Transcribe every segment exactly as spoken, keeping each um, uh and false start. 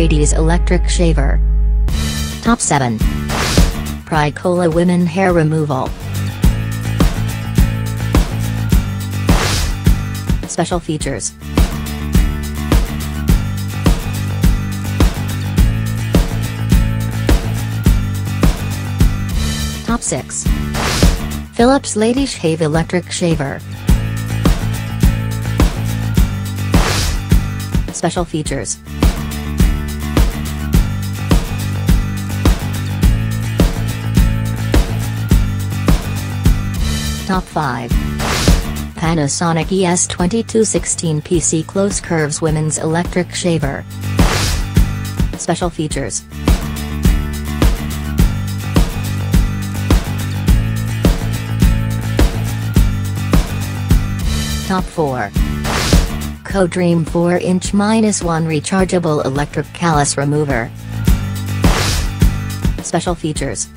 Ladies Electric Shaver. Top seven. Prikola Women Hair Removal. Special features. Top six. Philips Lady Shave Electric Shaver. Special features. Top five. Panasonic E S twenty-two sixteen P C Close Curves Women's Electric Shaver. Special features. Top four. Codream four inch minus one Rechargeable Electric Callus Remover. Special features.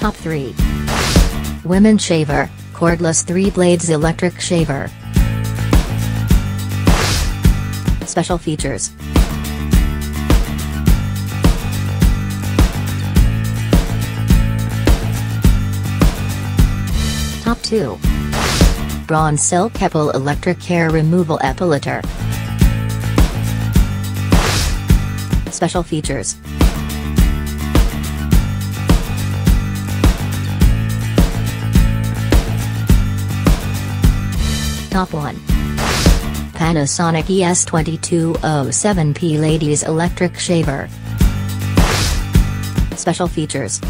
Top three. Women Shaver, Cordless three blades Electric Shaver. Special features. Top two. Braun Silk-épil Electric Hair Removal Epilator. Special features. Top one. Panasonic E S twenty-two oh seven P Ladies Electric Shaver. Special features.